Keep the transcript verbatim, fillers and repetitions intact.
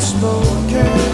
spoken.